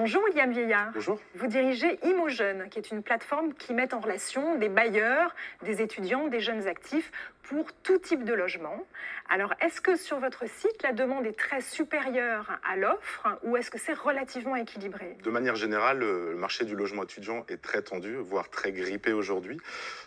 Bonjour William Vieillard. Bonjour. Vous dirigez ImmoJeune, qui est une plateforme qui met en relation des bailleurs, des étudiants, des jeunes actifs pour tout type de logement. Alors, est-ce que sur votre site, la demande est très supérieure à l'offre ou est-ce que c'est relativement équilibré? De manière générale, le marché du logement étudiant est très tendu, voire très grippé aujourd'hui.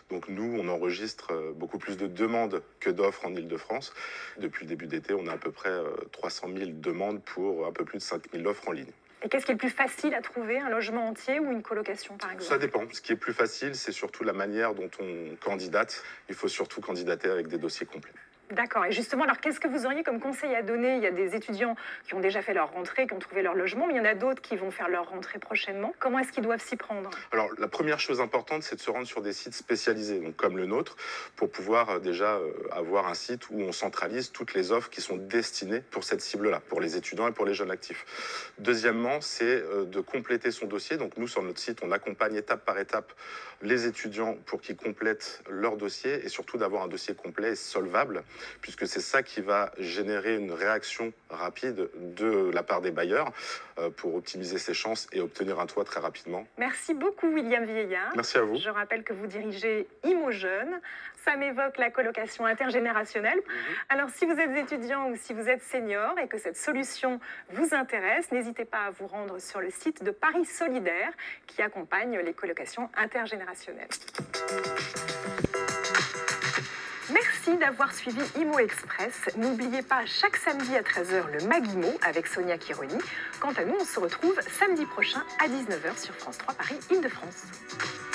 Donc nous, on enregistre beaucoup plus de demandes que d'offres en Ile-de-France. Depuis le début d'été, on a à peu près 300 000 demandes pour un peu plus de 5 000 offres en ligne. Et qu'est-ce qui est le plus facile à trouver, un logement entier ou une colocation par exemple? Ça dépend. Ce qui est plus facile, c'est surtout la manière dont on candidate. Il faut surtout candidater avec des dossiers complets. D'accord. Et justement, alors qu'est-ce que vous auriez comme conseil à donner? Il y a des étudiants qui ont déjà fait leur rentrée, qui ont trouvé leur logement, mais il y en a d'autres qui vont faire leur rentrée prochainement. Comment est-ce qu'ils doivent s'y prendre? Alors, la première chose importante, c'est de se rendre sur des sites spécialisés, donc comme le nôtre, pour pouvoir déjà avoir un site où on centralise toutes les offres qui sont destinées pour cette cible-là, pour les étudiants et pour les jeunes actifs. Deuxièmement, c'est de compléter son dossier. Donc nous, sur notre site, on accompagne étape par étape les étudiants pour qu'ils complètent leur dossier et surtout d'avoir un dossier complet et solvable, puisque c'est ça qui va générer une réaction rapide de la part des bailleurs pour optimiser ses chances et obtenir un toit très rapidement. Merci beaucoup William Vieillard. Merci à vous. Je rappelle que vous dirigez ImmoJeune. Ça m'évoque la colocation intergénérationnelle. Alors si vous êtes étudiant ou si vous êtes senior et que cette solution vous intéresse, n'hésitez pas à vous rendre sur le site de Paris Solidaires qui accompagne les colocations intergénérationnelles. Merci d'avoir suivi Immo Express. N'oubliez pas chaque samedi à 13h le Mag-Immo avec Sonia Kironi. Quant à nous, on se retrouve samedi prochain à 19h sur France 3 Paris Île-de-France.